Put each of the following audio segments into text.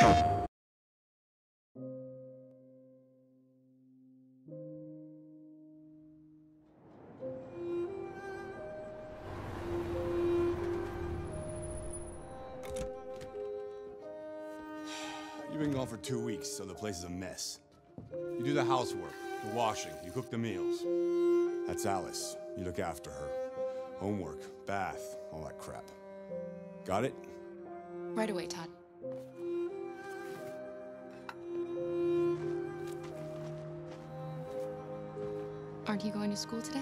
You've been gone for 2 weeks, so the place is a mess. You do the housework, the washing, you cook the meals. That's Alice. You look after her. Homework, bath, all that crap. Got it? Right away, Todd. Aren't you going to school today?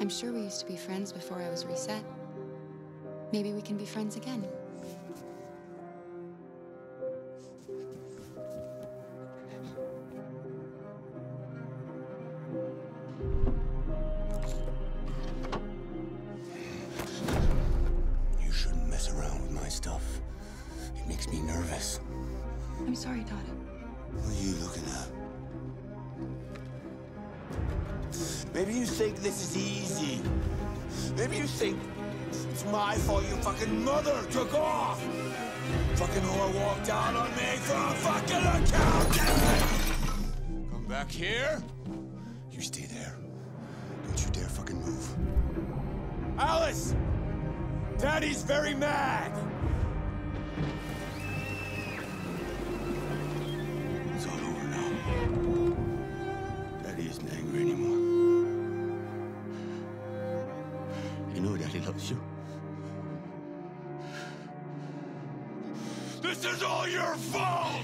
I'm sure we used to be friends before I was reset. Maybe we can be friends again. You shouldn't mess around with my stuff. It makes me nervous. I'm sorry, Todd. What are you looking at? Maybe you think this is easy. Maybe you think it's my fault your fucking mother took off. Fucking whore walked out on me for a fucking account. Come back here. You stay there. Don't you dare fucking move. Alice! Daddy's very mad. It's all over now. Daddy isn't angry anymore. You know Daddy loves you. This is all your fault!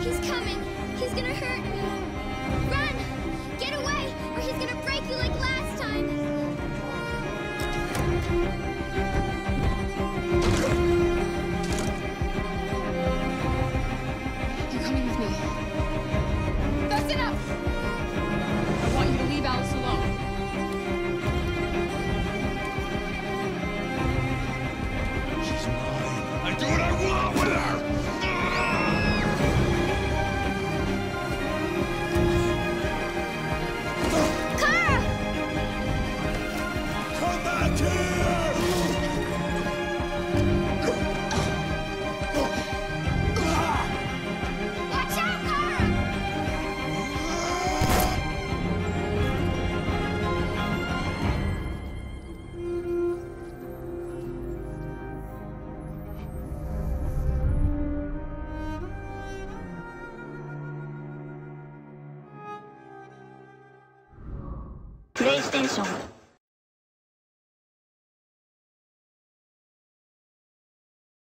He's coming! He's gonna hurt me! Run! Get away! Or he's gonna break you like last time! You're coming with me. That's enough! PlayStation